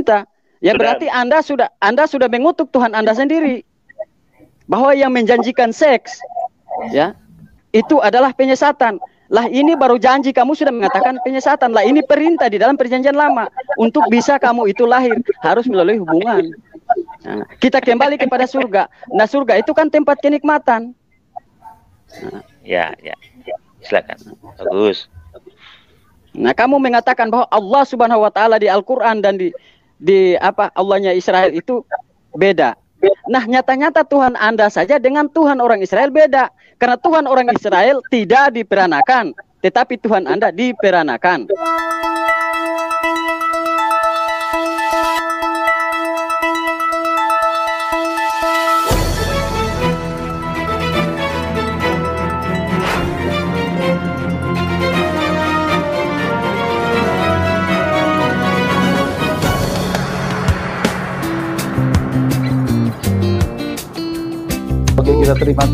kita. Ya sudah. Berarti Anda sudah mengutuk Tuhan Anda sendiri. Bahwa yang menjanjikan seks, ya, itu adalah penyesatan. Lah ini baru janji, kamu sudah mengatakan penyesatan. Lah ini perintah di dalam perjanjian lama. Untuk bisa kamu itu lahir, harus melalui hubungan. Nah, kita kembali kepada surga. Nah, surga itu kan tempat kenikmatan. Nah, ya, ya, ya. Silakan. Bagus. Nah, kamu mengatakan bahwa Allah Subhanahu wa taala di Al-Qur'an dan di apa Allahnya Israel itu beda. Nah, nyata-nyata Tuhan Anda saja dengan Tuhan orang Israel beda. Karena Tuhan orang Israel tidak diperanakan, tetapi Tuhan Anda diperanakan. Oke, kita terima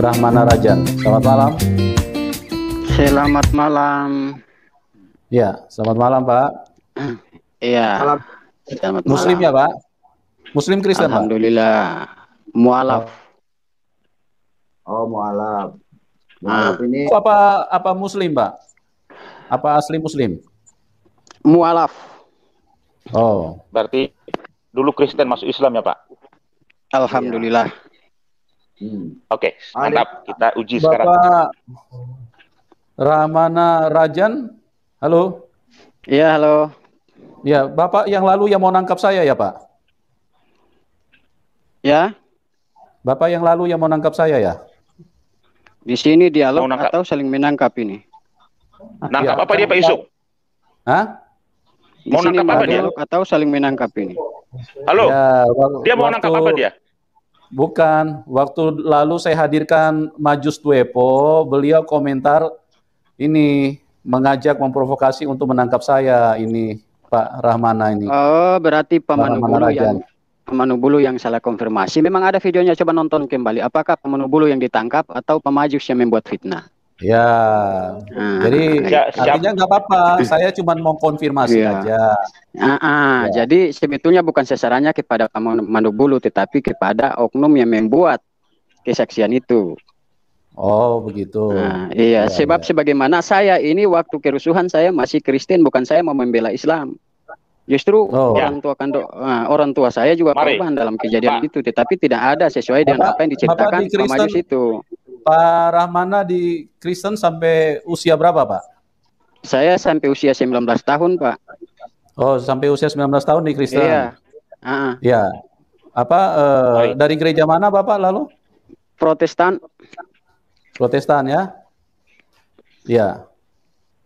Rahmana Raja. Selamat malam. Selamat malam. Ya, selamat malam Pak. Iya. Selamat malam. Muslim ya Pak? Muslim Kristen Pak? Alhamdulillah. Mualaf. Oh mualaf. Mualaf ini. Apa Muslim Pak? Apa asli Muslim? Mualaf. Oh. Berarti dulu Kristen masuk Islam ya Pak? Alhamdulillah. Oke, mantap. Kita uji Bapak sekarang. Bapak Rahmana Rajan, halo. Iya, halo. Ya, Bapak yang lalu yang mau nangkap saya ya, Pak? Ya. Bapak yang lalu yang mau nangkap saya ya? Di sini dialog atau saling menangkap ini? Nangkap ya. Apa dia Pak Isuk? Hah? Di mau nangkap apa dia? Atau saling menangkap ini? Halo, ya, dia mau nangkap apa dia? Bukan, waktu lalu saya hadirkan Majus Tuepo, beliau komentar ini mengajak memprovokasi untuk menangkap saya ini Pak Rahmana ini. Oh, berarti Pamanubulu yang salah konfirmasi. Memang ada videonya, coba nonton kembali. Apakah Pamanubulu yang ditangkap atau Pemajus yang membuat fitnah? Ya, jadi artinya nggak apa-apa. Saya cuma mau konfirmasi aja. Ya. Jadi sebetulnya bukan sasarannya kepada Pamanubulu, tetapi kepada oknum yang membuat kesaksian itu. Oh, begitu. Iya, ya, sebab ya. Sebagaimana saya ini waktu kerusuhan saya masih Kristen, bukan saya mau membela Islam. Justru orang tua saya juga korban dalam kejadian itu, tetapi tidak ada sesuai dengan apa yang diceritakan Pemajus itu. Pak Rahmana di Kristen sampai usia berapa, Pak? Saya sampai usia 19 tahun, Pak. Oh, sampai usia 19 tahun di Kristen. Iya. Iya. Apa dari gereja mana, Bapak lalu? Protestan. Protestan ya? Iya.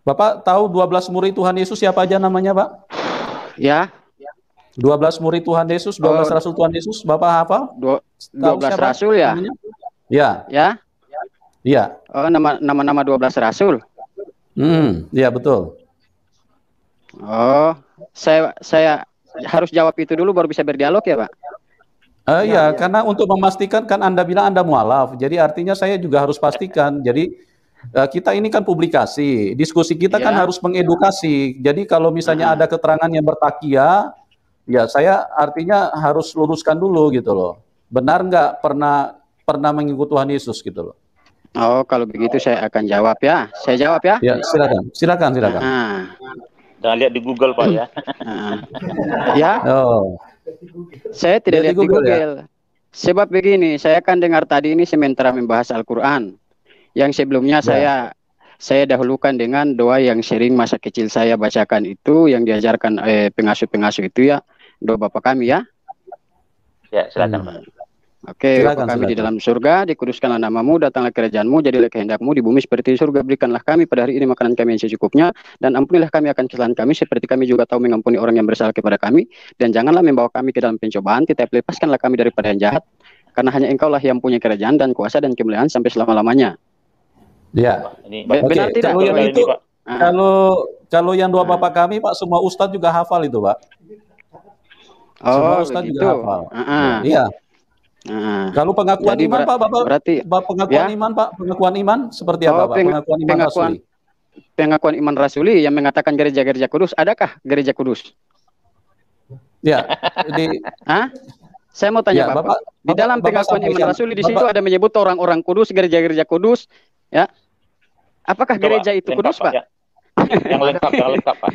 Bapak tahu 12 murid Tuhan Yesus siapa aja namanya, Pak? Ya. 12 murid Tuhan Yesus, 12 rasul Tuhan Yesus, Bapak hafal? 12 rasul ya? Iya. Ya. Iya. Oh, nama-nama 12 rasul. Iya betul. Oh, saya harus jawab itu dulu baru bisa berdialog ya, Pak? Iya, karena untuk memastikan kan Anda bilang Anda mualaf. Jadi artinya saya juga harus pastikan. Jadi kita ini kan publikasi, diskusi kita kan harus mengedukasi. Jadi kalau misalnya ada keterangan yang bertakia, ya saya artinya harus luruskan dulu gitu loh. Benar nggak pernah mengikut Tuhan Yesus gitu loh. Oh, kalau begitu saya akan jawab ya. Saya jawab ya. Ya, silakan. Silakan, silakan. Jangan lihat di Google, Pak ya. Ya. Oh. Saya tidak lihat di Google. Ya? Sebab begini, saya kan dengar tadi ini sementara membahas Al-Qur'an. Yang sebelumnya saya dahulukan dengan doa yang sering masa kecil saya bacakan itu yang diajarkan pengasuh-pengasuh itu ya, doa Bapa Kami ya. Ya, silakan, Pak. Oke, Bapa kami di dalam surga, dikuduskanlah namamu, datanglah kerajaanmu, jadilah kehendakmu di bumi seperti di surga, berikanlah kami pada hari ini makanan kami yang secukupnya, dan ampunilah kami akan kesalahan kami, seperti kami juga tahu mengampuni orang yang bersalah kepada kami, dan janganlah membawa kami ke dalam pencobaan, tetapi lepaskanlah kami daripada yang jahat, karena hanya engkaulah yang punya kerajaan dan kuasa dan kemuliaan sampai selama-lamanya. Ya, benar tidak? Kalau yang dua Bapa kami, Pak, semua ustadz juga hafal itu, Pak. Semua ustadz juga hafal. Iya. Kalau pengakuan iman Pak, Bapak berarti pengakuan iman Pak, pengakuan iman seperti apa Pak? Pengakuan iman rasuli yang mengatakan gereja-gereja kudus, adakah gereja kudus? Ya. Saya mau tanya ya, Bapak. Di dalam pengakuan iman rasuli di situ ada menyebut orang-orang kudus, gereja-gereja kudus, ya. Apakah coba, gereja itu kudus, Pak? Ya. Yang lengkap, yang lengkap, Pak.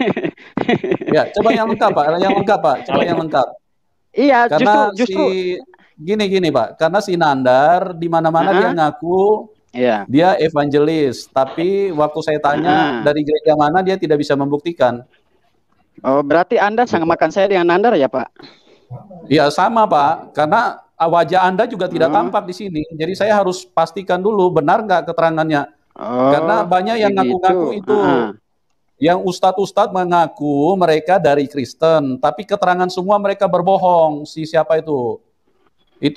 Ya, coba yang lengkap, Pak. Yang lengkap, Pak. Coba yang lengkap. Iya, karena justru gini, Pak. Karena si Nandar di mana-mana dia ngaku dia evangelis, tapi waktu saya tanya dari gereja mana, dia tidak bisa membuktikan. Oh, berarti Anda sangat makan saya dengan Nandar ya, Pak? Iya, sama, Pak. Karena wajah Anda juga tidak tampak di sini. Jadi saya harus pastikan dulu benar nggak keterangannya. Oh, karena banyak yang ngaku-ngaku itu, yang ustadz-ustadz mengaku mereka dari Kristen, tapi keterangan semua mereka berbohong. Si siapa itu di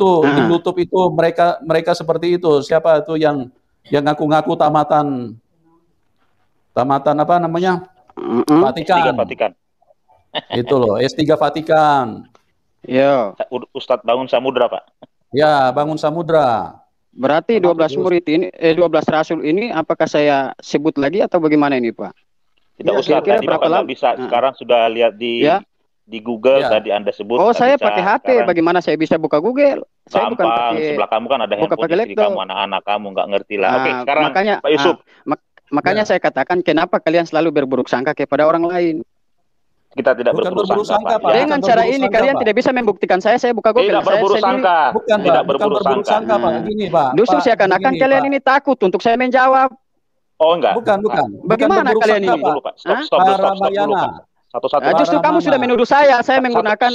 YouTube itu mereka seperti itu. Siapa itu yang ngaku-ngaku tamatan apa namanya Vatikan itu loh, S3 Vatikan. Ya, Ustadz Bangun Samudra, Pak. Ya, Bangun Samudra. Berarti 12 murid ini 12 rasul ini apakah saya sebut lagi atau bagaimana ini, Pak? Tidak usah, tadi Bapak nggak bisa. Sekarang sudah lihat di Google tadi Anda sebut. Oh, saya pakai HP. Sekarang. Bagaimana saya bisa buka Google? Saya bukan pakai. Sebelah kamu kan ada handphone istri kamu, anak-anak kamu nggak ngerti lah. Oke, sekarang makanya, Pak Yusuf. Makanya saya katakan kenapa kalian selalu berburuk sangka kepada orang lain? Kita tidak berburuk sangka, Pak. Dengan cara ini kalian tidak bisa membuktikan saya buka Google. Tidak berburuk sangka. Bukan, tidak berburuk sangka, Pak. Gini, Pak. Justru seakan-akan kalian ini takut untuk saya menjawab. Oh, enggak. Bukan. Bagaimana kalian ini? Stop dulu, Pak. Satu-satu. Justru kamu sudah menuduh saya menggunakan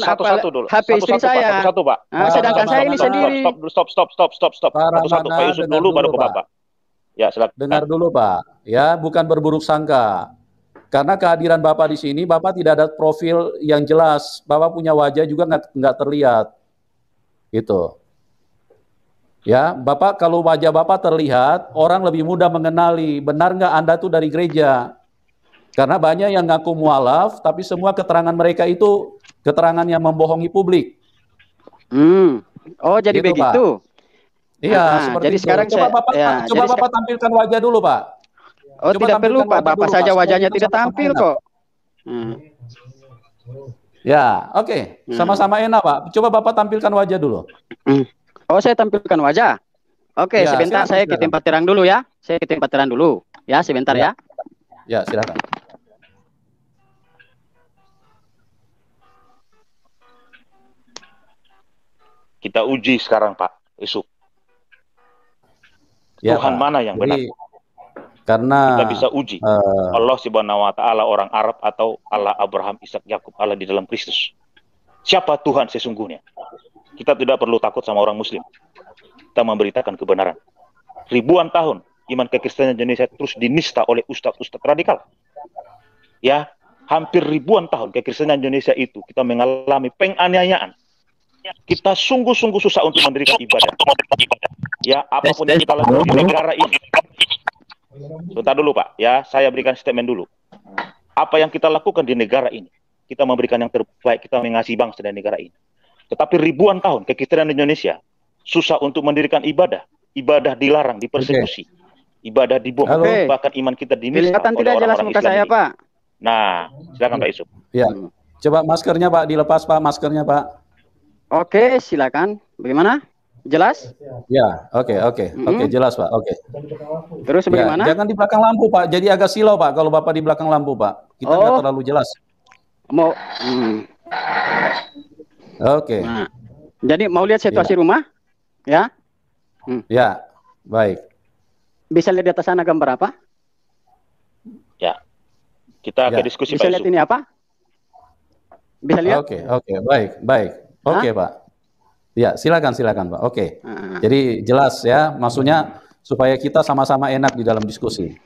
HP istri saya. Satu-satu, Pak. Sedangkan saya ini sendiri. Stop. Satu-satu, Pak Yusuf dulu baru ke Bapak. Ya, silakan. Dengar dulu, Pak. Ya, bukan berburuk sangka. Karena kehadiran Bapak di sini, Bapak tidak ada profil yang jelas. Bapak punya wajah juga nggak terlihat. Gitu. Ya, Bapak kalau wajah Bapak terlihat, orang lebih mudah mengenali. Benar nggak Anda tuh dari gereja? Karena banyak yang ngaku mualaf, tapi semua keterangan mereka itu keterangan yang membohongi publik. Oh, jadi gitu, begitu? Pak. Iya, seperti jadi itu. Sekarang coba Bapak tampilkan wajah dulu, Pak. Oh, coba tidak perlu, Pak. Bapak saja wajahnya tidak tampil kok. Ya, oke. Sama-sama enak, Pak. Coba Bapak tampilkan wajah dulu. Oh, saya tampilkan wajah? Oke, ya, sebentar. Saya ke tempat terang dulu ya. Ya, sebentar ya. Ya, silakan. Kita uji sekarang, Pak Isuk. Ya, Tuhan Pak. Mana yang benar? Karena kita bisa uji Allah Subhanahu wa Ta'ala, orang Arab, atau Allah Abraham, Ishak, Yakub, Allah di dalam Kristus. Siapa Tuhan sesungguhnya? Kita tidak perlu takut sama orang Muslim. Kita memberitakan kebenaran. Ribuan tahun iman kekristenan Indonesia terus dinista oleh ustadz-ustadz radikal. Ya, hampir ribuan tahun kekristenan Indonesia itu kita mengalami penganiayaan. Kita sungguh-sungguh susah untuk mendirikan ibadah. Ya, apapun yang kita lakukan di negara ini. Sebentar dulu, Pak. Ya, saya berikan statement dulu. Apa yang kita lakukan di negara ini, kita memberikan yang terbaik, kita mengasihi bangsa dan negara ini. Tetapi ribuan tahun kekristenan Indonesia susah untuk mendirikan ibadah. Ibadah dilarang, dipersekusi. Ibadah dibom, bahkan iman kita dinista. Kelihatan tidak jelas muka saya, Pak. Nah, silakan Pak Yusuf. Ya. Coba maskernya, Pak, dilepas, Pak, maskernya, Pak. Oke, silakan. Bagaimana? Jelas? Ya, oke, jelas, Pak. Oke. Terus bagaimana? Ya, jangan di belakang lampu, Pak. Jadi agak silau, Pak, kalau Bapak di belakang lampu, Pak. Kita nggak terlalu jelas. Mau Oke. Nah, jadi mau lihat situasi rumah? Ya. Ya, baik. Bisa lihat di atas sana gambar apa? Ya. Kita akan diskusi, Pak. Bisa lihat ini apa? Bisa lihat? Oke, baik. Oke, Pak. Ya, silakan Pak. Oke. Jadi jelas ya, maksudnya supaya kita sama-sama enak di dalam diskusi.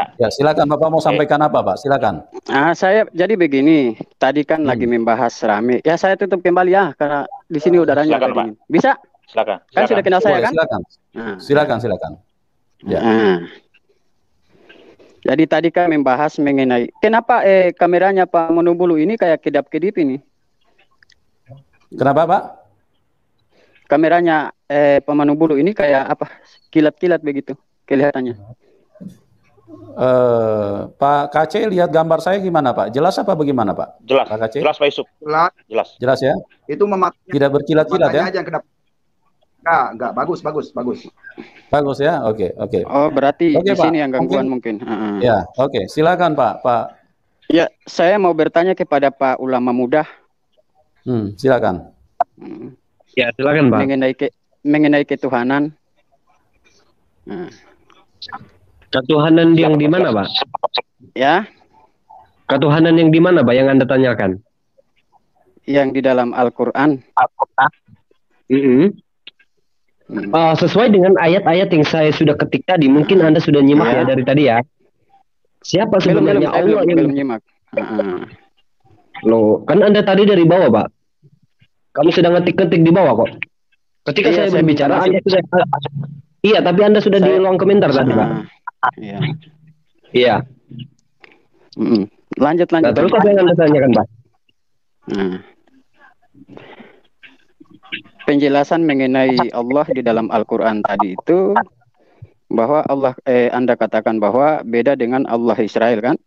Ya, silakan Bapak mau sampaikan apa, Pak? Silakan. Saya jadi begini, tadi kan lagi membahas rame. Ya, saya tutup kembali ya karena di sini udaranya silakan, Pak. Bisa? Silakan. Kan sudah kenal saya kan? Silakan. Silakan. Ya. Jadi tadi kan membahas mengenai kenapa kameranya Pak Pamanubulu ini kayak kedap-kedip ini? Kenapa, Pak? Kameranya Pamanubulu ini kayak apa? Kilat-kilat begitu kelihatannya. Pak Kace lihat gambar saya gimana Pak? Jelas apa bagaimana Pak? Jelas. Pak Kace? Jelas Pak Isuk. Jelas. Jelas. Jelas ya. Itu memakai. Tidak berkilat-kilat ya. Aja enggak, bagus. Bagus ya. Oke. Oh, berarti di sini yang gangguan mungkin. Ya, oke. Silakan Pak. Ya, saya mau bertanya kepada Pak ulama muda. Silakan. Ya, silakan Pak. Mengenai ketuhanan. Ketuhanan yang di mana, Pak? Ya. Ketuhanan yang di mana, Pak, yang Anda tanyakan? Yang di dalam Al-Qur'an. Sesuai dengan ayat-ayat yang saya sudah ketik tadi, mungkin Anda sudah nyimak ya dari tadi ya. Siapa sebenarnya Allah yang menyimak? Loh, kan Anda tadi dari bawah, Pak. Kamu sedang ketik-ketik di bawah kok. Ketika saya berbicara, Anda sudah... Iya, tapi Anda sudah di ruang komentar tadi, Pak. Iya. Lanjut. Nah, terus apa yang Anda tanyakan, Pak? Penjelasan mengenai Allah di dalam Al-Qur'an tadi itu bahwa Allah Anda katakan bahwa beda dengan Allah Israel, kan?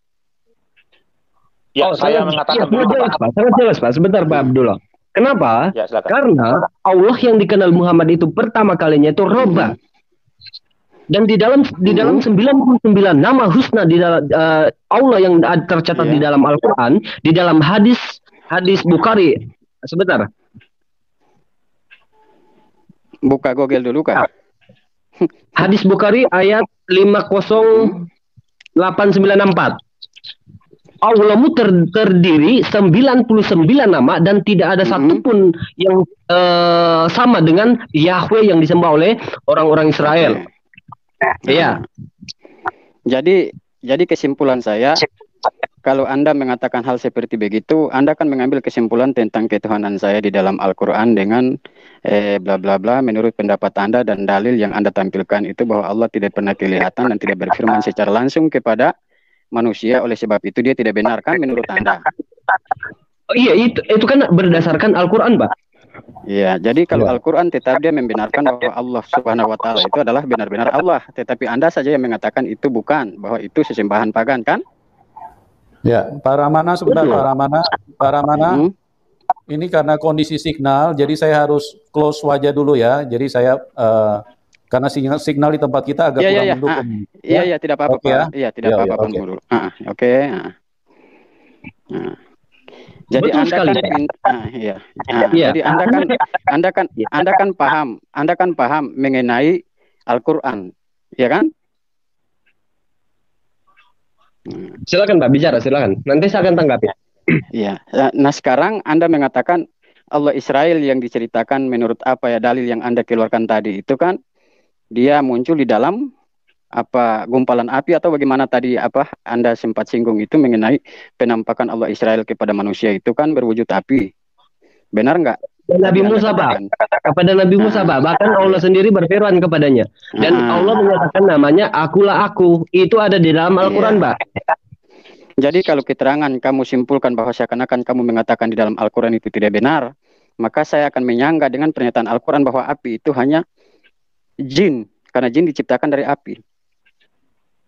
Ya, saya mengatakan jelas, Pak. Sangat jelas, Pak. Sebentar, Pak Abdullah. Kenapa? Ya, karena Allah yang dikenal Muhammad itu pertama kalinya itu Robba. Dan di dalam 99 nama husna di dalam Allah yang tercatat di dalam Al-Qur'an, di dalam hadis Bukhari. Sebentar. Buka Google dulu, Kak. Hadis Bukhari ayat 50894. Allahmu terdiri 99 nama dan tidak ada satupun yang sama dengan Yahweh yang disembah oleh orang-orang Israel. Iya. Jadi kesimpulan saya, kalau Anda mengatakan hal seperti begitu, Anda akan mengambil kesimpulan tentang ketuhanan saya di dalam Al-Qur'an dengan bla bla bla menurut pendapat Anda, dan dalil yang Anda tampilkan itu bahwa Allah tidak pernah kelihatan dan tidak berfirman secara langsung kepada manusia, oleh sebab itu dia tidak benar, kan menurut Anda? Oh, iya, itu kan berdasarkan Al-Qur'an, Pak. Iya, jadi kalau Al-Qur'an tetap dia membenarkan bahwa Allah Subhanahu wa taala itu adalah benar-benar Allah, tetapi Anda saja yang mengatakan itu bukan, bahwa itu sesembahan pagan, kan? Ya, Pak Rahmana sebentar, Pak Rahmana. Ini karena kondisi signal, jadi saya harus close wajah dulu ya. Jadi saya karena signal di tempat kita agak kurang mendukung. Iya, tidak apa-apa. Iya, tidak apa-apa. Oke. Jadi Anda kan, jadi Anda kan paham, mengenai Al-Qur'an, ya kan? Silakan, Pak, bicara, silakan. Nanti saya akan tanggapi. Iya. Nah, sekarang Anda mengatakan Allah Israel yang diceritakan menurut apa ya dalil yang Anda keluarkan tadi itu kan? Dia muncul di dalam apa gumpalan api atau bagaimana tadi apa Anda sempat singgung itu mengenai penampakan Allah Israel kepada manusia itu kan berwujud api. Benar nggak? Nabi Musa, Pak. Kepada Nabi Musa, Pak. Bahkan Allah sendiri berfirman kepadanya. Dan Allah menyatakan namanya Akulah Aku. Itu ada di dalam Al-Qur'an, Pak. Jadi kalau keterangan kamu simpulkan bahwa seakan-akan kamu mengatakan di dalam Al-Qur'an itu tidak benar, maka saya akan menyanggah dengan pernyataan Al-Qur'an bahwa api itu hanya jin, karena jin diciptakan dari api.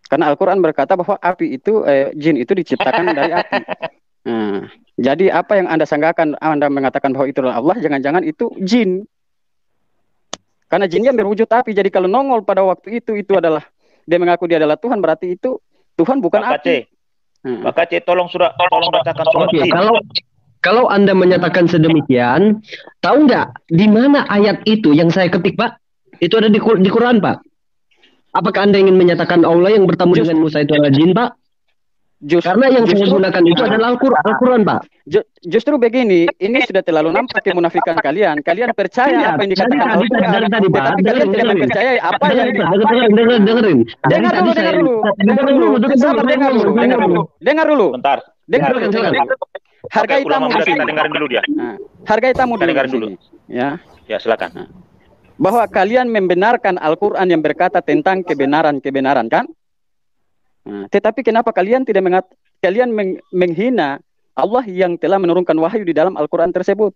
Karena Al-Qur'an berkata bahwa api itu jin itu diciptakan dari api. Nah, jadi apa yang Anda sanggakan, Anda mengatakan bahwa itu adalah Allah, jangan-jangan itu jin. Karena jinnya berwujud api. Jadi kalau nongol pada waktu itu adalah dia mengaku dia adalah Tuhan, berarti itu Tuhan bukan api. Maka Pak Kace, tolong bacakan surat Jin. Kalau Anda menyatakan sedemikian, tahu enggak di mana ayat itu yang saya ketik, Pak? Itu ada di Quran, Pak. Apakah Anda ingin menyatakan Allah yang bertemu dengan Musa itu adalah jin, Pak? Karena yang saya gunakan itu adalah Al-Quran, Pak. Justru begini, ini sudah terlalu nampak kemunafikan kalian. Kalian percaya apa yang dikatakan Al-Quran, tetapi kalian tidak percaya apa yang dikatakan. Dengar dulu. Bentar. Dengar dulu. Hargai tamu di sini. Dengar dulu dia. Hargai tamu dulu. Ya, silakan. Bahwa kalian membenarkan Al-Qur'an yang berkata tentang kebenaran, kan? Nah, tetapi kenapa kalian tidak menghina Allah yang telah menurunkan wahyu di dalam Al-Qur'an tersebut?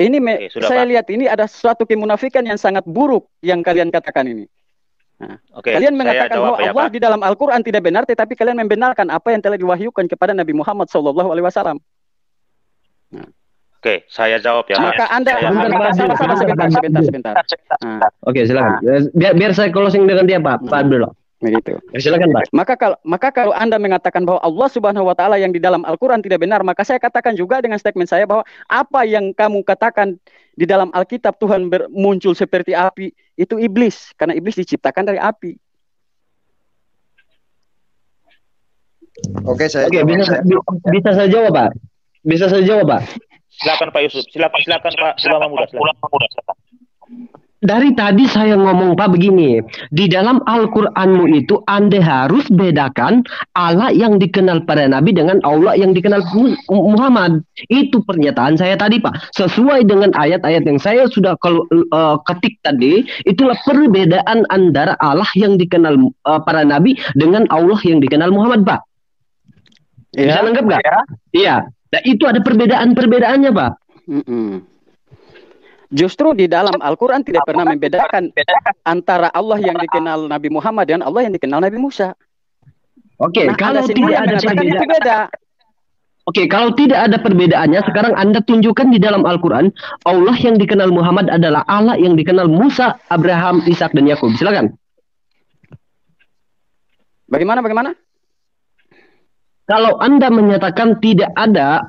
Ini saya lihat ini ada suatu kemunafikan yang sangat buruk yang kalian katakan ini. Nah, kalian mengatakan bahwa Allah di dalam Al-Quran tidak benar, tetapi kalian membenarkan apa yang telah diwahyukan kepada Nabi Muhammad SAW. Nah. Oke, saya jawab ya. Maka Anda sebentar. Nah. Oke, silakan. Biar saya closing dengan dia, Pak. Pak Abdullah. Begitu. Ya, silakan, Pak. Maka kalau Anda mengatakan bahwa Allah Subhanahu wa taala yang di dalam Al-Qur'an tidak benar, maka saya katakan juga dengan statement saya bahwa apa yang kamu katakan di dalam Alkitab Tuhan muncul seperti api, itu iblis, karena iblis diciptakan dari api. Oke, saya bisa saya jawab, Pak. Bisa saya jawab, Pak. Silakan Pak Yusuf, silakan Pak Ulama Muda, silakan. Dari tadi saya ngomong Pak begini, di dalam Al-Qur'anmu itu Anda harus bedakan Allah yang dikenal pada Nabi dengan Allah yang dikenal Muhammad. Itu pernyataan saya tadi Pak, sesuai dengan ayat-ayat yang saya sudah ketik tadi. Itulah perbedaan antara Allah yang dikenal para Nabi dengan Allah yang dikenal Muhammad Pak. Bisa nanggap nggak? Iya, nah, itu ada perbedaan-perbedaannya Pak. Justru di dalam Al-Quran tidak pernah membedakan antara Allah yang dikenal Nabi Muhammad dan Allah yang dikenal Nabi Musa. Oke, nah, kalau tidak ada perbedaan. Oke, kalau tidak ada perbedaannya, sekarang Anda tunjukkan di dalam Al-Quran Allah yang dikenal Muhammad adalah Allah yang dikenal Musa, Abraham, Ishak dan Yakub. Silakan. Bagaimana? Kalau Anda menyatakan tidak ada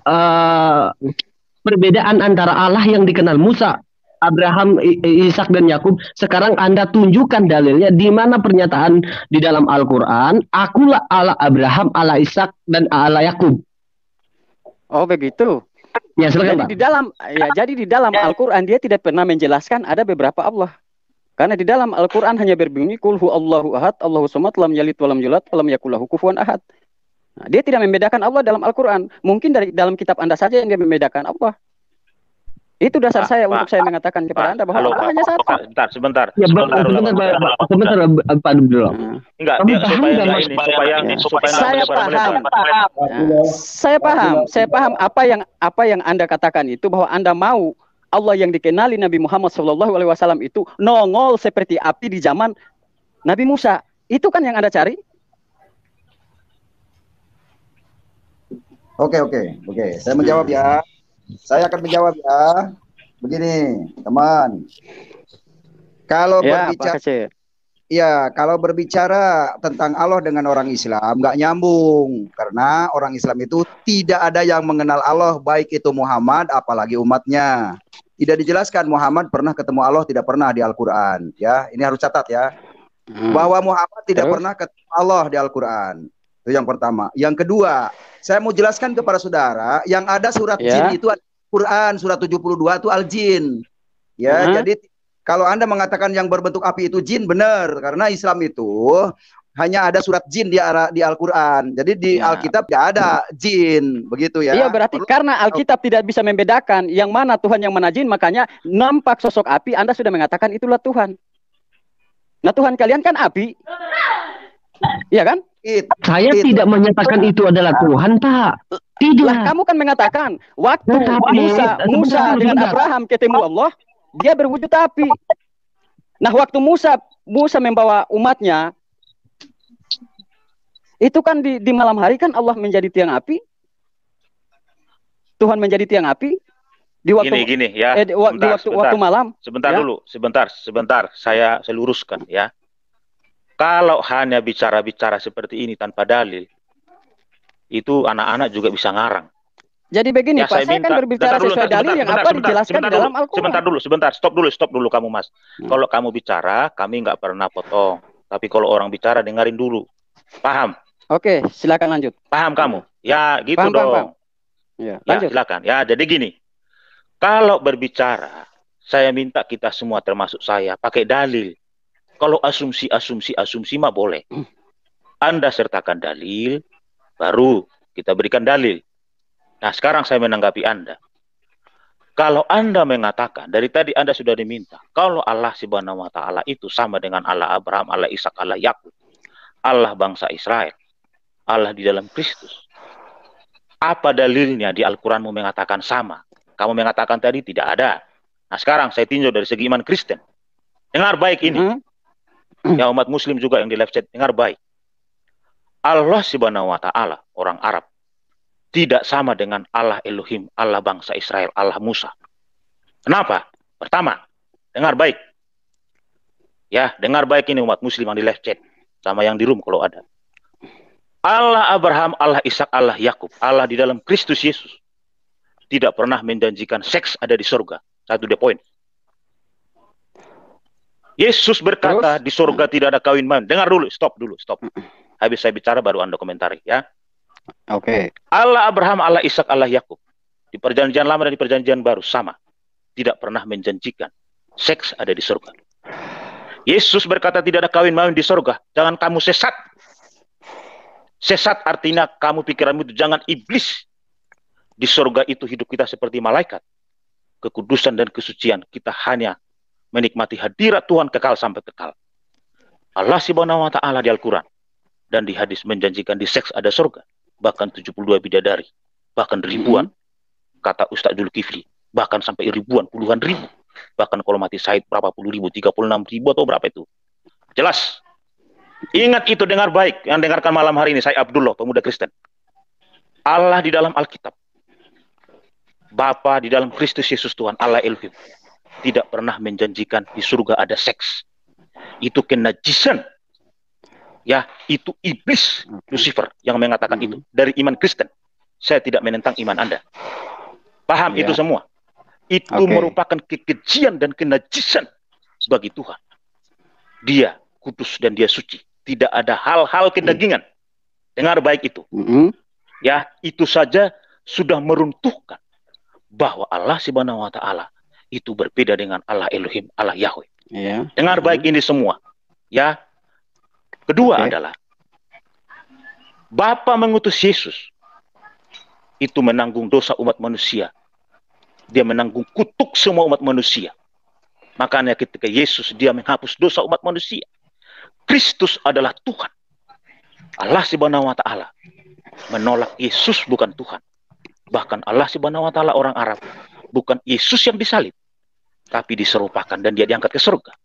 perbedaan antara Allah yang dikenal Musa, Abraham, Ishak dan Yakub. Sekarang Anda tunjukkan dalilnya di mana pernyataan di dalam Al-Qur'an, akulah Allah Abraham, Allah Ishak dan Allah Yakub. Oh, begitu. Ya, silakan, Pak. Jadi di dalam Al-Qur'an dia tidak pernah menjelaskan ada beberapa Allah. Karena di dalam Al-Qur'an hanya berbunyi kul huwallahu ahad, Allahus samad, lam yalid walam yulad, walam yakul lahu kufuwan ahad. Nah, dia tidak membedakan Allah dalam Al-Quran. Mungkin dari dalam kitab Anda saja yang dia membedakan Allah. Itu dasar saya mengatakan kepada Anda bahwa Allah hanya satu. Sebentar, Pak Abdullah. Enggak, saya paham apa yang Anda katakan itu bahwa Anda mau Allah yang dikenali Nabi Muhammad SAW itu nongol seperti api di zaman Nabi Musa. Itu kan yang Anda cari. Oke. Saya menjawab ya. Saya akan menjawab ya. Begini, teman. Kalau berbicara tentang Allah dengan orang Islam nggak nyambung, karena orang Islam itu tidak ada yang mengenal Allah, baik itu Muhammad apalagi umatnya. Tidak dijelaskan Muhammad pernah ketemu Allah, tidak pernah di Al-Qur'an, ya. Ini harus catat ya. Bahwa Muhammad tidak pernah ketemu Allah di Al-Qur'an. Itu yang pertama. Yang kedua, saya mau jelaskan kepada saudara, yang ada surat jin itu Al-Quran, surat 72 itu Al-Jin. Ya, jadi kalau Anda mengatakan yang berbentuk api itu jin, benar, karena Islam itu hanya ada surat jin di Al-Quran. Jadi di Alkitab tidak ada jin, begitu ya. Iya, berarti karena Alkitab tidak bisa membedakan yang mana Tuhan yang mana jin, makanya nampak sosok api Anda sudah mengatakan itulah Tuhan. Nah, Tuhan kalian kan api. Iya kan? Saya tidak menyatakan itu adalah Tuhan, Pak. Tidak. Lah, kamu kan mengatakan waktu Musa dengan Abraham ketemu Allah, dia berwujud api. Nah, waktu Musa membawa umatnya, itu kan di malam hari kan Allah menjadi tiang api. Tuhan menjadi tiang api. Di waktu waktu malam. Sebentar. Saya luruskan ya. Kalau hanya bicara-bicara seperti ini tanpa dalil, itu anak-anak juga bisa ngarang. Jadi begini, ya, Pak, saya kan berbicara sesuai dalil yang apa dijelaskan di dalam Al-Quran. Sebentar, stop dulu kamu, Mas. Kalau kamu bicara, kami nggak pernah potong. Tapi kalau orang bicara, dengerin dulu. Paham? Oke, silakan lanjut. Paham kamu? Ya, gitu dong. Ya, lanjut. Ya, silakan. Ya, jadi gini. Kalau berbicara, saya minta kita semua termasuk saya pakai dalil. Kalau asumsi mah boleh. Anda sertakan dalil, baru kita berikan dalil. Nah, sekarang saya menanggapi Anda. Kalau Anda mengatakan, dari tadi Anda sudah diminta, kalau Allah Subhanahu wa ta'ala itu sama dengan Allah Abraham, Allah Ishak, Allah Yakub, Allah bangsa Israel, Allah di dalam Kristus. Apa dalilnya di Al-Quranmu mengatakan sama? Kamu mengatakan tadi tidak ada. Nah, sekarang saya tinjau dari segi iman Kristen. Dengar baik ini. ya umat muslim juga yang di live chat, dengar baik. Allah subhanahu wa ta'ala, orang Arab, tidak sama dengan Allah Elohim, Allah bangsa Israel, Allah Musa. Kenapa? Pertama, dengar baik. Ya, dengar baik ini umat muslim yang di live chat, sama yang di room kalau ada. Allah Abraham, Allah Ishak, Allah Yakub, Allah di dalam Kristus Yesus tidak pernah menjanjikan seks ada di surga. Satu the point. Yesus berkata, terus? Di surga tidak ada kawin main. Dengar dulu, stop dulu, stop. Habis saya bicara baru Anda komentari ya. Oke. Okay. Allah Abraham, Allah Ishak, Allah Yakub di perjanjian lama dan di perjanjian baru sama. Tidak pernah menjanjikan seks ada di surga. Yesus berkata tidak ada kawin main di surga. Jangan kamu sesat. Sesat artinya kamu pikiranmu itu jangan iblis. Di surga itu hidup kita seperti malaikat. Kekudusan dan kesucian. Kita hanya menikmati hadirat Tuhan kekal sampai kekal. Allah subhanahu wa ta'ala di Al-Quran dan di hadis menjanjikan di seks ada surga. Bahkan 72 bidadari. Bahkan ribuan. Kata Ustaz Zulkifli. Bahkan sampai ribuan, puluhan ribu. Bahkan kalau mati syahid berapa puluh ribu. 36 ribu atau berapa itu. Jelas. Ingat itu, dengar baik yang dengarkan malam hari ini. Saya Abdullah, pemuda Kristen. Allah di dalam Alkitab, Bapa di dalam Kristus Yesus Tuhan Allah Elohim, tidak pernah menjanjikan di surga ada seks. Itu kenajisan. Ya, itu iblis Lucifer yang mengatakan itu dari iman Kristen. Saya tidak menentang iman Anda. Paham itu semua. Itu merupakan kekejian dan kenajisan bagi Tuhan. Dia kudus dan dia suci. Tidak ada hal-hal kedagingan. Dengar baik itu. Ya, itu saja sudah meruntuhkan bahwa Allah subhanahu wa ta'ala itu berbeda dengan Allah Elohim, Allah Yahweh. Dengar baik ini semua. Ya. Kedua adalah Bapa mengutus Yesus itu menanggung dosa umat manusia. Dia menanggung kutuk semua umat manusia. Makanya ketika Yesus dia menghapus dosa umat manusia. Kristus adalah Tuhan. Allah subhanahu wa ta'ala menolak Yesus bukan Tuhan. Bahkan Allah subhanahu wa ta'ala orang Arab, bukan Yesus yang disalib, tapi diserupakan dan dia diangkat ke surga.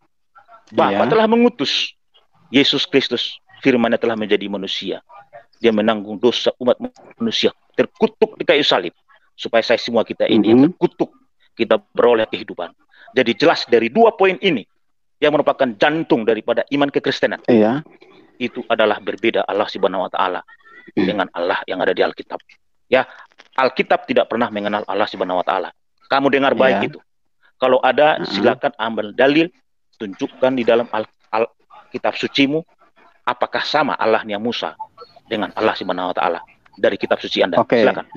Bapa telah mengutus Yesus Kristus, firman-Nya telah menjadi manusia. Dia menanggung dosa umat manusia, terkutuk di kayu salib, supaya saya semua kita ini yang terkutuk, kita beroleh kehidupan. Jadi jelas dari dua poin ini yang merupakan jantung daripada iman kekristenan. Itu adalah berbeda Allah subhanahu wa ta'ala dengan Allah yang ada di Alkitab. Ya, Alkitab tidak pernah mengenal Allah subhanahu wa ta'ala. Kamu dengar baik itu. Kalau ada silakan ambil dalil, tunjukkan di dalam kitab sucimu apakah sama Allahnya Musa dengan Allah subhanahu wa ta'ala dari kitab suci Anda. Silakan.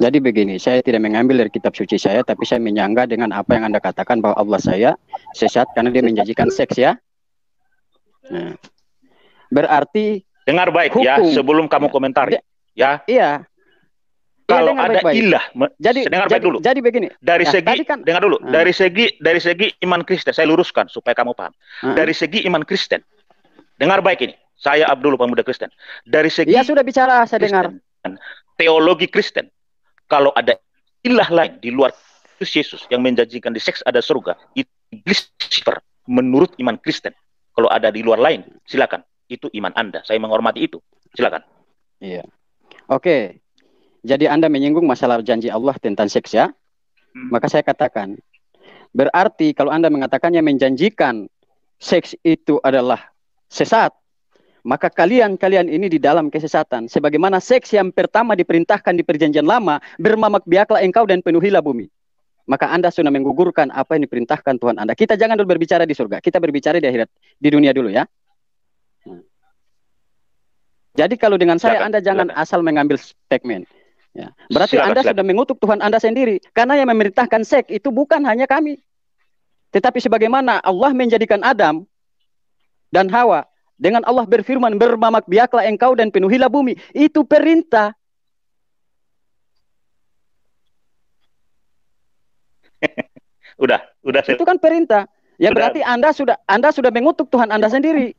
Jadi begini, saya tidak mengambil dari kitab suci saya, tapi saya menyanggah dengan apa yang Anda katakan bahwa Allah saya sesat karena dia menjanjikan seks ya. Nah, berarti dengar baik hukum, ya, sebelum kamu komentari ya. Iya. Kalau ya, ada baik, ilah, jadi dengar baik dulu. Jadi begini, dari ya, segi kan, dengar dulu, dari segi iman Kristen, saya luruskan supaya kamu paham. Dari segi iman Kristen. Dengar baik ini. Saya Abdul pemuda Kristen. Dari segi ya sudah bicara, saya Kristen, dengar. Teologi Kristen. Kalau ada ilah lain di luar Kristus Yesus yang menjanjikan di seks ada surga, itu iblis menurut iman Kristen. Kalau ada di luar lain, silakan. Itu iman Anda. Saya menghormati itu. Silakan. Iya. Oke. Jadi Anda menyinggung masalah janji Allah tentang seks ya. Maka saya katakan, berarti kalau Anda mengatakannya menjanjikan seks itu adalah sesat, maka kalian-kalian ini di dalam kesesatan. Sebagaimana seks yang pertama diperintahkan di perjanjian lama, bermamak-biaklah engkau dan penuhilah bumi. Maka Anda sudah menggugurkan apa yang diperintahkan Tuhan Anda. Kita jangan dulu berbicara di surga, kita berbicara di akhirat, di dunia dulu ya. Jadi kalau dengan saya, Anda jangan asal mengambil statement. Ya. Berarti Anda sudah mengutuk Tuhan Anda sendiri. Karena yang memerintahkan seks itu bukan hanya kami. Tetapi sebagaimana Allah menjadikan Adam dan Hawa, dengan Allah berfirman, bermamak biaklah engkau dan penuhilah bumi. Itu perintah. Udah. Itu kan perintah. Ya udah. Berarti Anda sudah mengutuk Tuhan Anda sendiri.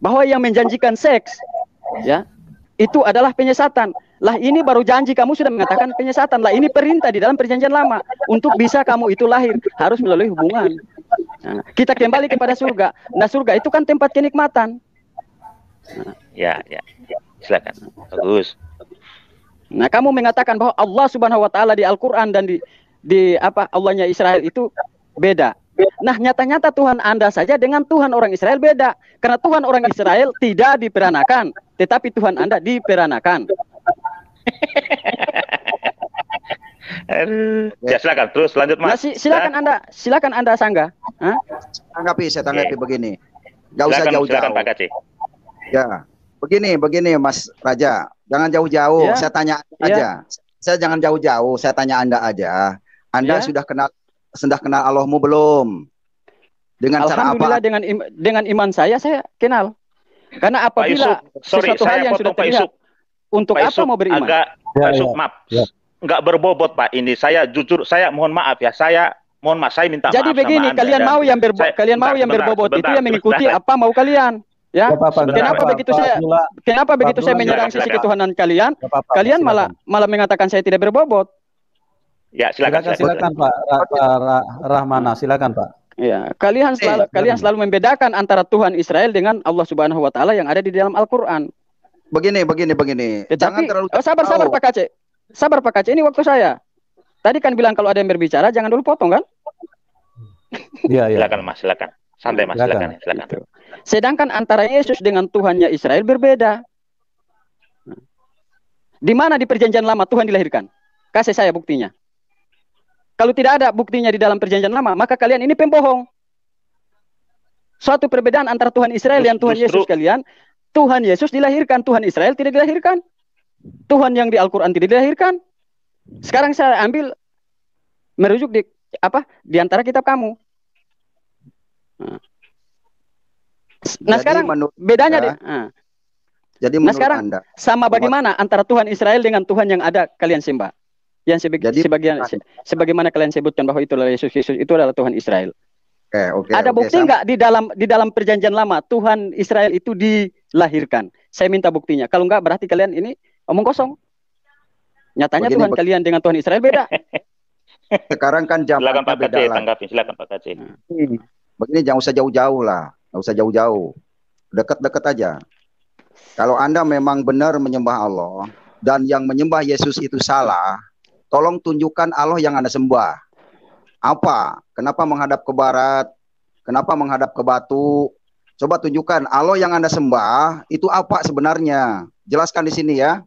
Bahwa yang menjanjikan seks, ya, itu adalah penyesatan. Lah ini baru janji, kamu sudah mengatakan penyesatan. Lah ini perintah di dalam perjanjian lama. Untuk bisa kamu itu lahir, harus melalui hubungan. Nah, kita kembali kepada surga. Nah, surga itu kan tempat kenikmatan. Nah, ya, silakan. Bagus. Nah, kamu mengatakan bahwa Allah Subhanahu wa taala di Al-Qur'an dan di apa Allahnya Israel itu beda. Nah, nyata-nyata Tuhan Anda saja dengan Tuhan orang Israel beda. Karena Tuhan orang Israel tidak diperanakan, tetapi Tuhan Anda diperanakan. Ya, silakan terus lanjut, Mas. Nah, silakan Anda sanggah. Hah? Saya tanggapi begini. Gak usah jauh-jauh. Pak Kace. Ya. Begini Mas Raja, jangan jauh-jauh. Ya. Saya tanya Anda aja. Saya jangan jauh-jauh, saya tanya Anda aja. Anda sudah kenal Allahmu belum? Dengan cara apa? Dengan iman saya kenal. Karena apabila sesuatu hal yang sudah terlihat, untuk apa mau beriman? Enggak berbobot, Pak. Ini saya jujur, saya mohon maaf ya. Saya minta maaf. Jadi begini, kalian mau yang berbobot itu yang mengikuti apa mau kalian. Ya, kenapa begitu saya menyerang sisi ketuhanan kalian? Kalian malah mengatakan saya tidak berbobot. Ya, silakan Pak Rahmana, silakan Pak. Ya, kalian selalu membedakan antara Tuhan Israel dengan Allah Subhanahu wa taala yang ada di dalam Al-Qur'an. Begini. Jangan terlalu sabar Pak Kace. Sabar Pak Kace, ini waktu saya. Tadi kan bilang kalau ada yang berbicara jangan dulu potong kan? Iya. Silakan Mas, silakan. Santai Mas, silakan. Gitu. Sedangkan antara Yesus dengan Tuhannya Israel berbeda. Di mana di Perjanjian Lama Tuhan dilahirkan? Kasih saya buktinya. Kalau tidak ada buktinya di dalam Perjanjian Lama, maka kalian ini pembohong. Suatu perbedaan antara Tuhan Israel dan Tuhan Yesus kalian. Tuhan Yesus dilahirkan, Tuhan Israel tidak dilahirkan. Tuhan yang di Al-Qur'an tidak dilahirkan. Sekarang saya ambil merujuk di antara kitab kamu. Nah, jadi sekarang bedanya deh. Jadi menurut sekarang Anda sama bagaimana antara Tuhan Israel dengan Tuhan yang ada kalian sembah? Yang sebagaimana kalian sebutkan bahwa itulah Yesus itu adalah Tuhan Israel. Ada bukti nggak di dalam Perjanjian Lama Tuhan Israel itu dilahirkan? Saya minta buktinya. Kalau nggak berarti kalian ini omong kosong. Nyatanya Tuhan kalian dengan Tuhan Israel beda. Sekarang kan zaman berbeda. Silakan Pak Kace. Begini, jangan usah jauh-jauh lah. Nggak usah jauh-jauh. Dekat-dekat aja. Kalau Anda memang benar menyembah Allah, dan yang menyembah Yesus itu salah, tolong tunjukkan Allah yang Anda sembah. Apa? Kenapa menghadap ke barat? Kenapa menghadap ke batu? Coba tunjukkan Allah yang Anda sembah itu apa sebenarnya. Jelaskan di sini ya.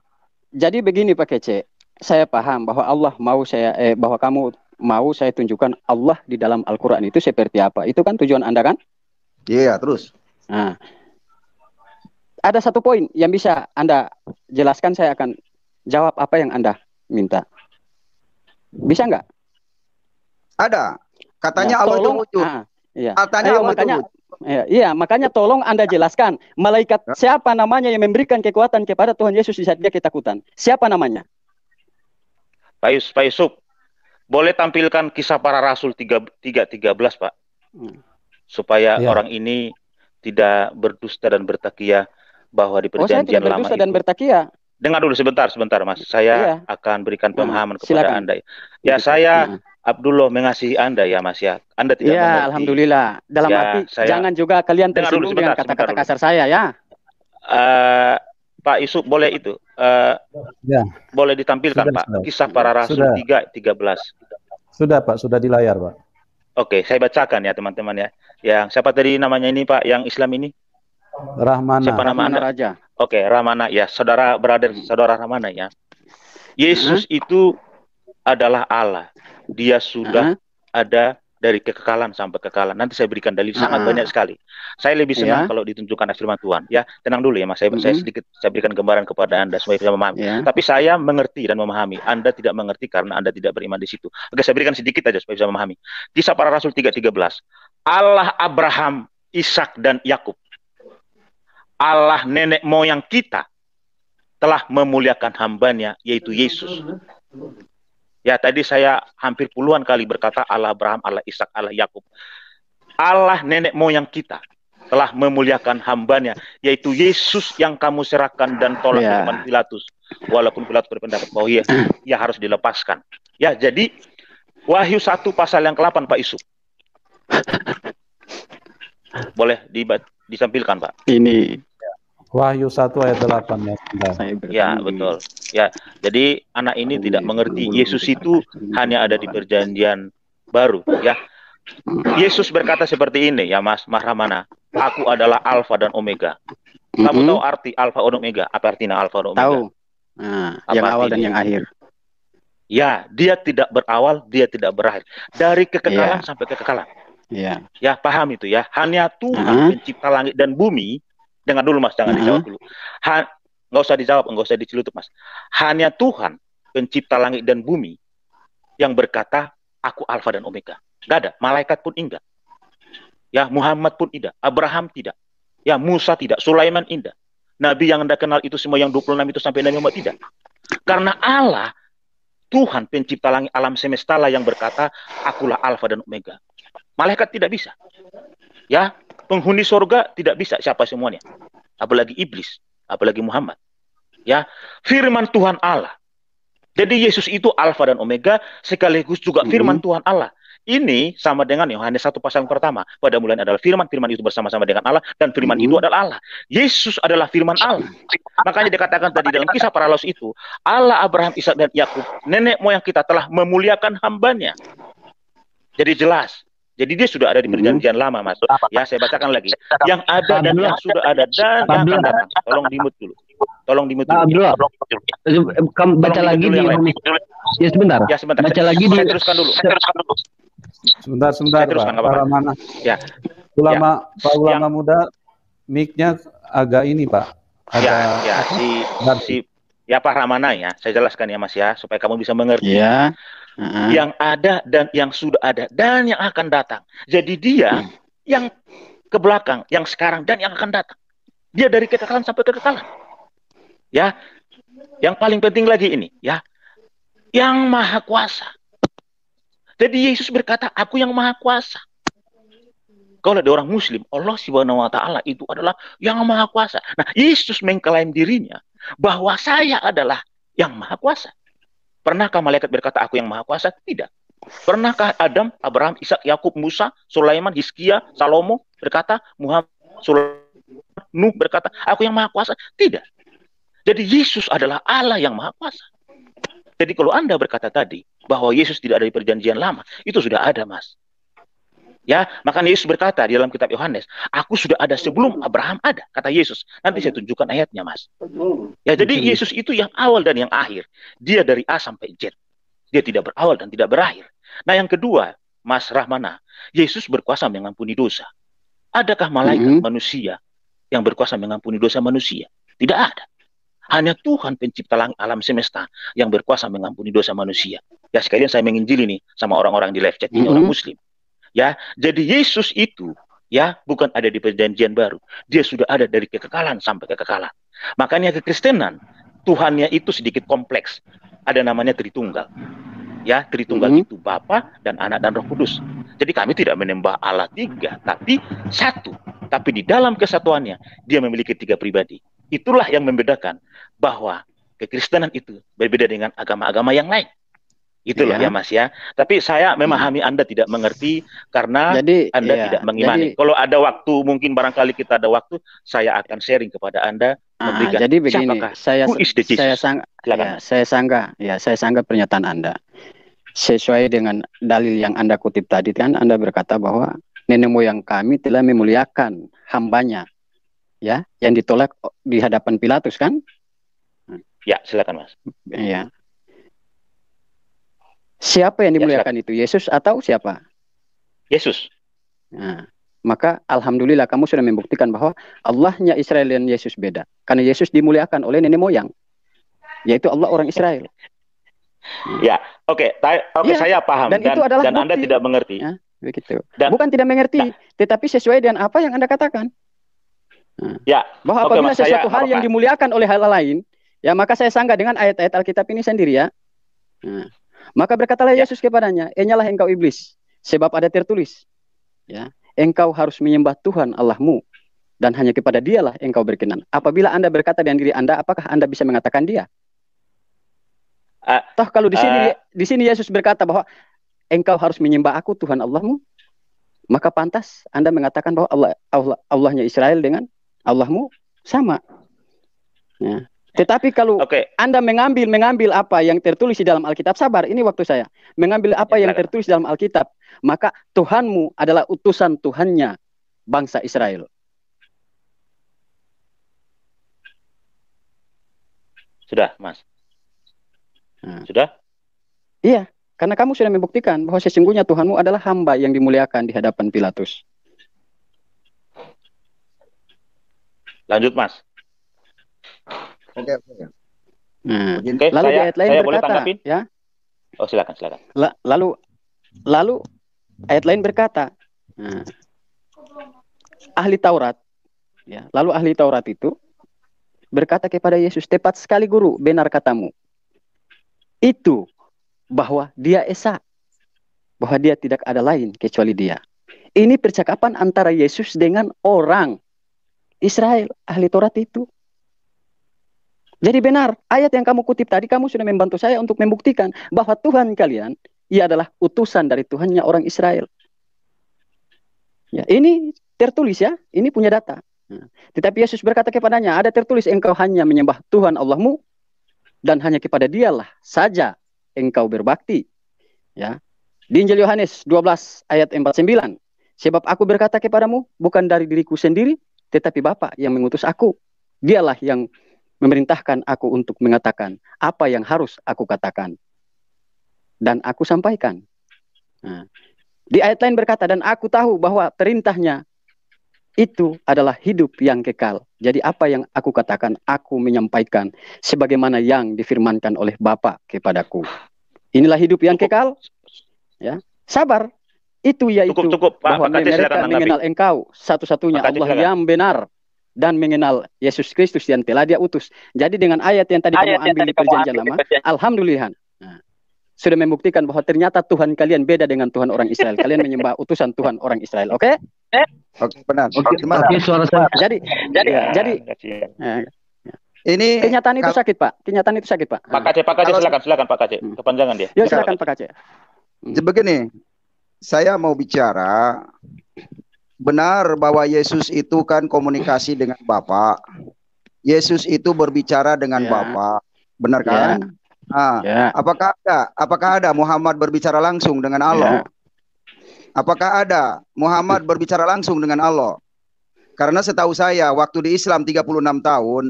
Jadi begini Pak Kace, saya paham bahwa kamu mau saya tunjukkan Allah di dalam Al-Qur'an itu seperti apa. Itu kan tujuan Anda kan? Iya, terus. Nah, ada satu poin yang bisa Anda jelaskan, saya akan jawab apa yang Anda minta. Bisa nggak? Ada. Katanya Allah itu wujud. Katanya Allah itu wujud. Iya, makanya tolong Anda jelaskan. Malaikat siapa namanya yang memberikan kekuatan kepada Tuhan Yesus di saat dia ketakutan? Siapa namanya? Pak Yusuf, boleh tampilkan kisah para rasul 3:13, Pak? Supaya orang ini tidak berdusta dan bertakia bahwa di Perjanjian Lama itu. Dengar dulu sebentar Mas, saya akan berikan pemahaman kepada Anda. Ya, saya Abdullah mengasihi Anda ya Mas ya. Anda tidak mengerti. Ya, alhamdulillah. Dalam arti jangan juga kalian tersinggung dengan kata-kata kasar saya ya. Pak Isuk, boleh itu boleh ditampilkan Pak, kisah para rasul 3:13. Sudah Pak, sudah di layar Pak. Oke, saya bacakan ya teman-teman ya. Yang siapa tadi namanya ini Pak, yang Islam ini? Rahmana. Siapa nama Rahmana Raja. Oke, Rahmana ya, saudara Rahmana ya. Yesus itu adalah Allah. Dia sudah ada dari kekekalan sampai kekekalan. Nanti saya berikan dalil sangat banyak sekali. Saya lebih senang kalau ditunjukkan firman Tuhan. Ya, tenang dulu ya Mas, saya berikan gambaran kepada Anda supaya bisa memahami. Tapi saya mengerti dan memahami. Anda tidak mengerti karena Anda tidak beriman di situ. Oke, saya berikan sedikit aja supaya bisa memahami. Kisah para Rasul 3:13. Allah Abraham, Ishak dan Yakub, Allah nenek moyang kita, telah memuliakan hambanya yaitu Yesus. Ya, tadi saya hampir puluhan kali berkata Allah Abraham, Allah Ishak, Allah Yakub. Allah nenek moyang kita telah memuliakan hambanya, yaitu Yesus yang kamu serahkan dan tolak di depan Pilatus. Walaupun Pilatus berpendapat bahwa ia harus dilepaskan. Ya, jadi Wahyu 1 pasal yang ke-8 Pak Isuk. Boleh disampilkan, Pak. Ini Wahyu 1 ayat 8 ya. Ya, betul. Ya, jadi anak ini tidak mengerti Yesus itu hanya ada di perjanjian baru, ya. Yesus berkata seperti ini, ya Mas Rahmana, aku adalah Alfa dan Omega. Kamu tahu arti Alfa dan Omega? Apa artinya Alfa dan Omega? Tahu. Nah, yang awal dan yang akhir. Ya, dia tidak berawal, dia tidak berakhir. Dari kekekalan sampai kekekalan. Ya. Ya, paham itu ya. Hanya Tuhan pencipta langit dan bumi. Dengar dulu Mas, jangan dijawab dulu. Nggak usah dijawab, nggak usah dicelutup Mas. Hanya Tuhan pencipta langit dan bumi yang berkata, aku Alfa dan Omega. Nggak ada, malaikat pun enggak. Ya, Muhammad pun tidak, Abraham tidak. Ya, Musa tidak, Sulaiman tidak. Nabi yang Anda kenal itu semua yang 26 itu sampai Nabi Muhammad tidak. Karena Allah Tuhan pencipta langit alam semesta lah yang berkata, akulah Alfa dan Omega. Malaikat tidak bisa. Ya, penghuni surga tidak bisa siapa semuanya. Apalagi iblis, apalagi Muhammad. Ya, firman Tuhan Allah. Jadi Yesus itu Alfa dan Omega sekaligus juga firman Tuhan Allah. Ini sama dengan Yohanes 1 pasal pertama. Pada mulanya adalah firman, firman itu bersama-sama dengan Allah, dan firman itu adalah Allah. Yesus adalah firman Allah. Makanya dikatakan tadi dalam kisah para Laus itu, Allah Abraham, Ishak dan Yakub, nenek moyang kita telah memuliakan hambanya. Jadi jelas. Jadi dia sudah ada di perjanjian lama, Mas. Ya, saya bacakan lagi. Yang ada dan yang sudah ada dan yang akan datang. Tolong dimute dulu. Tolong dimute dulu. Kamu baca lagi di ya sebentar. Ya sebentar. Baca lagi di teruskan dulu. Sebentar, Pak. Pak Rahmana. Ya. Ulama, ya. Pak ulama muda, mic-nya agak ini, Pak. Ada ya, ya Pak Rahmana ya. Saya jelaskan ya, Mas ya, supaya kamu bisa mengerti. Ya. Yang ada dan yang sudah ada dan yang akan datang. Jadi dia yang ke belakang, yang sekarang dan yang akan datang. Dia dari kekekalan sampai kekekalan. Ya. Yang paling penting lagi ini, ya. Yang Maha Kuasa. Jadi Yesus berkata, aku yang Maha Kuasa. Kalau ada orang Muslim, Allah Subhanahu Wa Taala itu adalah yang Maha Kuasa. Nah, Yesus mengklaim dirinya bahwa saya adalah yang Maha Kuasa. Pernahkah malaikat berkata aku yang Maha Kuasa? Tidak. Pernahkah Adam, Abraham, Ishak, Yakub, Musa, Sulaiman, Hizkia, Salomo berkata Muhammad, Nuh berkata aku yang Maha Kuasa? Tidak. Jadi Yesus adalah Allah yang Maha Kuasa. Jadi kalau Anda berkata tadi bahwa Yesus tidak ada di perjanjian lama, itu sudah ada, Mas. Ya, makanya Yesus berkata di dalam kitab Yohanes, aku sudah ada sebelum Abraham ada, kata Yesus. Nanti saya tunjukkan ayatnya, Mas. Ya, jadi Yesus itu yang awal dan yang akhir. Dia dari A sampai Z. Dia tidak berawal dan tidak berakhir. Nah, yang kedua, Mas Rahmana, Yesus berkuasa mengampuni dosa. Adakah malaikat manusia yang berkuasa mengampuni dosa manusia? Tidak ada. Hanya Tuhan pencipta alam semesta yang berkuasa mengampuni dosa manusia. Ya, sekalian saya menginjili nih sama orang-orang di live chat ini, orang Muslim. Ya, jadi Yesus itu ya bukan ada di perjanjian baru. Dia sudah ada dari kekekalan sampai kekekalan. Makanya kekristenan Tuhannya itu sedikit kompleks. Ada namanya Tritunggal. Ya, Tritunggal itu Bapa dan Anak dan Roh Kudus. Jadi kami tidak menembah Allah tiga, tapi satu. Tapi di dalam kesatuannya dia memiliki tiga pribadi. Itulah yang membedakan bahwa kekristenan itu berbeda dengan agama-agama yang lain. Itulah ya Mas ya. Tapi saya memahami Anda tidak mengerti karena jadi, Anda tidak mengimani. Jadi, kalau ada waktu, mungkin barangkali kita ada waktu, saya akan sharing kepada Anda. Jadi begini, saya sanggah pernyataan Anda. Sesuai dengan dalil yang Anda kutip tadi, kan Anda berkata bahwa nenek moyang kami telah memuliakan hambanya, ya, yang ditolak di hadapan Pilatus, kan? Ya, silakan Mas. Ya. Siapa yang dimuliakan itu? Yesus atau siapa? Yesus. Nah, maka alhamdulillah kamu sudah membuktikan bahwa Allahnya Israel dan Yesus beda. Karena Yesus dimuliakan oleh nenek moyang, yaitu Allah orang Israel. Ya, oke, ya, saya paham dan Anda tidak mengerti. Ya, begitu. Dan, bukan tidak mengerti, tetapi sesuai dengan apa yang Anda katakan. Nah, ya, bahwa apabila sesuatu hal yang dimuliakan oleh hal lain, ya maka saya sanggah dengan ayat-ayat Alkitab ini sendiri ya. Nah, maka berkatalah Yesus kepadanya, "Enyalah engkau iblis, sebab ada tertulis, ya, engkau harus menyembah Tuhan Allahmu dan hanya kepada Dialah engkau berkenan." Apabila Anda berkata dengan diri Anda, apakah Anda bisa mengatakan Dia? Toh kalau di sini Yesus berkata bahwa engkau harus menyembah aku Tuhan Allahmu maka pantas Anda mengatakan bahwa Allahnya Israel dengan Allahmu sama. Ya. Tetapi kalau Anda mengambil apa yang tertulis di dalam Alkitab, sabar, ini waktu saya. Mengambil apa yang tertulis dalam Alkitab, maka Tuhanmu adalah utusan Tuhannya bangsa Israel. Sudah, Mas? Sudah? Iya, karena kamu sudah membuktikan bahwa sesungguhnya Tuhanmu adalah hamba yang dimuliakan di hadapan Pilatus. Lanjut, Mas. Oke. Nah, lalu di ayat lain berkata, ya? Oh, silakan. Lalu ayat lain berkata, nah, ahli Taurat, ya, lalu ahli Taurat itu berkata kepada Yesus, tepat sekali guru, benar katamu. Itu bahwa dia Esa, bahwa dia tidak ada lain kecuali dia. Ini percakapan antara Yesus dengan orang Israel, ahli Taurat itu. Jadi benar, ayat yang kamu kutip tadi, kamu sudah membantu saya untuk membuktikan bahwa Tuhan kalian, ia adalah utusan dari Tuhannya orang Israel. Ya, ini tertulis ya, ini punya data. Nah, tetapi Yesus berkata kepadanya, ada tertulis, engkau hanya menyembah Tuhan Allahmu dan hanya kepada dialah saja engkau berbakti. Ya. Di Injil Yohanes 12 ayat 49, sebab aku berkata kepadamu, bukan dari diriku sendiri, tetapi Bapa yang mengutus aku. Dialah yang memerintahkan aku untuk mengatakan apa yang harus aku katakan, dan aku sampaikan. Nah, di ayat lain berkata, dan aku tahu bahwa perintahnya itu adalah hidup yang kekal. Jadi apa yang aku katakan, aku menyampaikan sebagaimana yang difirmankan oleh Bapa kepadaku. Inilah hidup yang kekal. Ya, sabar. Itu yaitu bahwa mereka mengenal engkau, satu-satunya Allah yang benar, dan mengenal Yesus Kristus yang telah dia utus. Jadi dengan ayat yang tadi kamu ambil di perjanjian lama, alhamdulillah, nah, sudah membuktikan bahwa ternyata Tuhan kalian beda dengan Tuhan orang Israel. Kalian menyembah utusan Tuhan orang Israel. Oke? Oke, benar. Oke, suara saya. Jadi ini kenyataan itu sakit, Pak. Kenyataan itu sakit, Pak. Pak Kace silakan Pak Kace. Kepanjangan dia. Ya, silakan Pak Kace. Begini, saya mau bicara, benar bahwa Yesus itu kan komunikasi dengan Bapa. Yesus itu berbicara dengan Bapa. Benar kan? Nah, apakah ada Muhammad berbicara langsung dengan Allah? Apakah ada Muhammad berbicara langsung dengan Allah? Karena setahu saya waktu di Islam 36 tahun,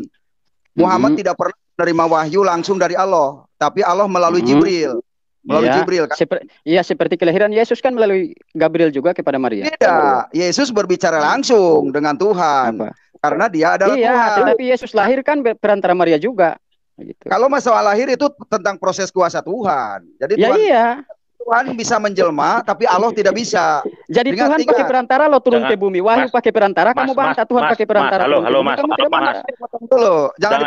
Muhammad tidak pernah menerima wahyu langsung dari Allah, tapi Allah melalui Jibril. Melalui Jibril kan? Seperti kelahiran Yesus kan melalui Gabriel juga kepada Maria. Tidak, Yesus berbicara langsung dengan Tuhan. Apa? Karena dia adalah Tuhan. Tapi Yesus lahir kan perantara Maria juga. Gitu. Kalau masalah lahir itu tentang proses kuasa Tuhan. Jadi Tuhan Tuhan bisa menjelma, tapi Allah tidak bisa. Jadi Tuhan pakai perantara, lo turun ke bumi. Wahyu pakai perantara, kamu bangsa. Tuhan pakai perantara. Halo mas. Jangan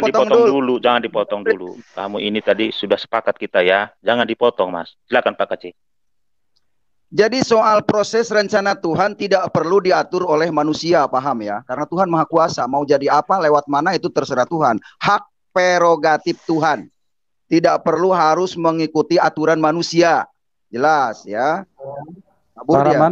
dipotong dulu. Kamu ini tadi sudah sepakat kita ya. Jangan dipotong, Mas. Silakan Pak Kace. Jadi soal proses rencana Tuhan tidak perlu diatur oleh manusia, paham ya? Karena Tuhan maha kuasa. Mau jadi apa, lewat mana itu terserah Tuhan. Hak prerogatif Tuhan. Tidak perlu harus mengikuti aturan manusia. Jelas ya. Kabur dia.